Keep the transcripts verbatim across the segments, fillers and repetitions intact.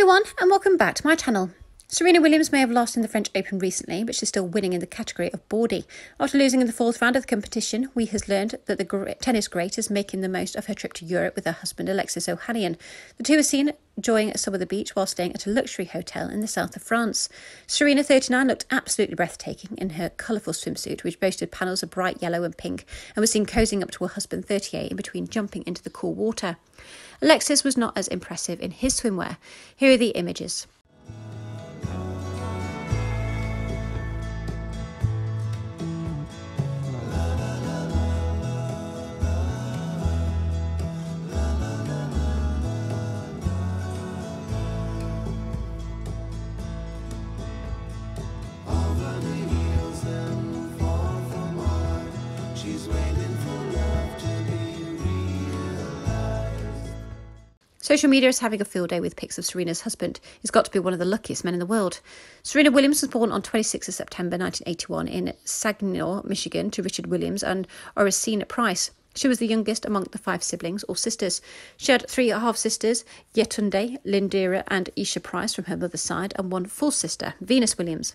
everyone and welcome back to my channel. Serena Williams may have lost in the French Open recently, but she's still winning in the category of bawdy. After losing in the fourth round of the competition, we has learned that the tennis great is making the most of her trip to Europe with her husband Alexis Ohanian. The two are seen enjoying some of the beach while staying at a luxury hotel in the south of France. Serena, thirty-nine, looked absolutely breathtaking in her colourful swimsuit, which boasted panels of bright yellow and pink, and was seen cozying up to her husband, thirty-eight, in between jumping into the cool water. Alexis was not as impressive in his swimwear. Here are the images. Social media is having a field day with pics of Serena's husband. He's got to be one of the luckiest men in the world. Serena Williams was born on twenty-sixth of September nineteen eighty-one in Saginaw, Michigan, to Richard Williams and Oracene Price. She was the youngest among the five siblings or sisters. She had three half-sisters, Yetunde, Lindira and Isha Price from her mother's side, and one full sister, Venus Williams.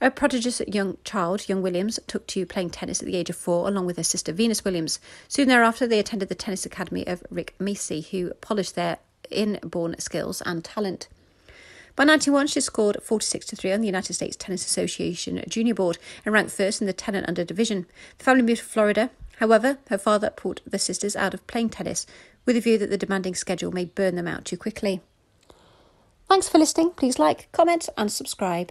A prodigious young child, young Williams, took to playing tennis at the age of four along with her sister Venus Williams. Soon thereafter, they attended the tennis academy of Rick Macy, who polished their inborn skills and talent. By ninety-one, she scored forty-six to three on the United States Tennis Association Junior Board and ranked first in the ten and under division. The family moved to Florida. However, her father pulled the sisters out of playing tennis with a view that the demanding schedule may burn them out too quickly. Thanks for listening. Please like, comment and subscribe.